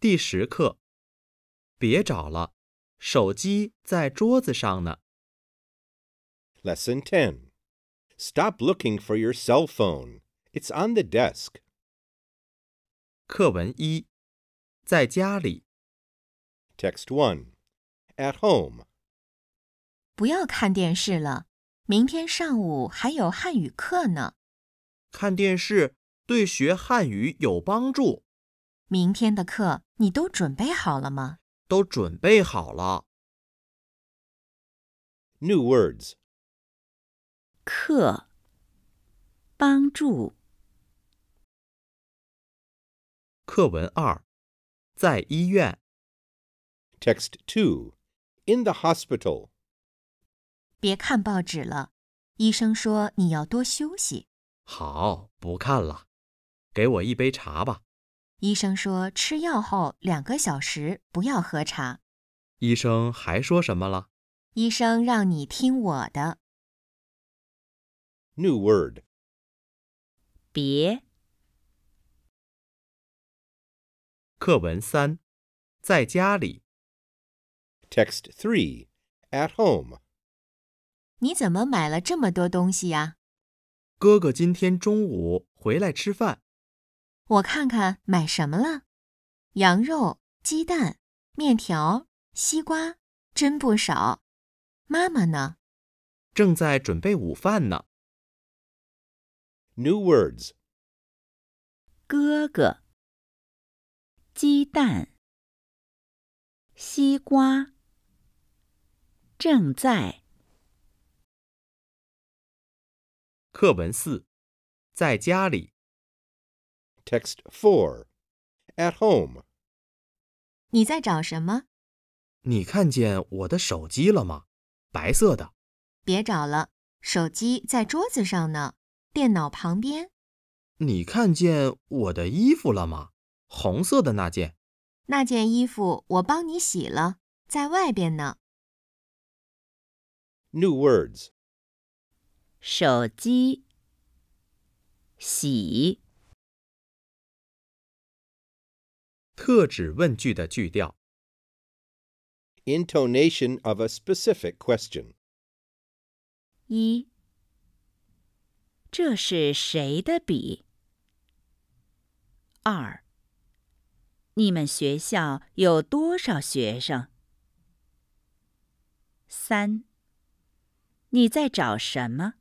第10课，别找了，手机在桌子上呢。Lesson 10. Stop looking for your cell phone. It's on the desk. 课文1，在家里。Text 1. At home. 不要看电视了，明天上午还有汉语课呢。看电视对学汉语有帮助。明天的课你都准备好了吗？都准备好了。New words. 课，帮助。课文2，在医院。Text 2. In the hospital. 别看报纸了，医生说你要多休息。好，不看了。给我一杯茶吧。医生说吃药后2个小时不要喝茶。医生还说什么了？医生让你听我的。New word. 别。课文3，在家里。Text 3. At home. 你怎么买了这么多东西呀？哥哥今天中午回来吃饭。我看看买什么了。羊肉、鸡蛋、面条、西瓜，真不少。妈妈呢？正在准备午饭呢。New words. 哥哥，鸡蛋，西瓜，正在。课文4，在家里。Text 4. At home. 你在找什么？你看见我的手机了吗？白色的。别找了，手机在桌子上呢，电脑旁边。你看见我的衣服了吗？红色的那件。那件衣服我帮你洗了，在外边呢。New words. 手机，洗。特指问句的句调。Intonation of a specific question. 1. 这是谁的笔？ 2. 你们学校有多少学生？ 3. 你在找什么？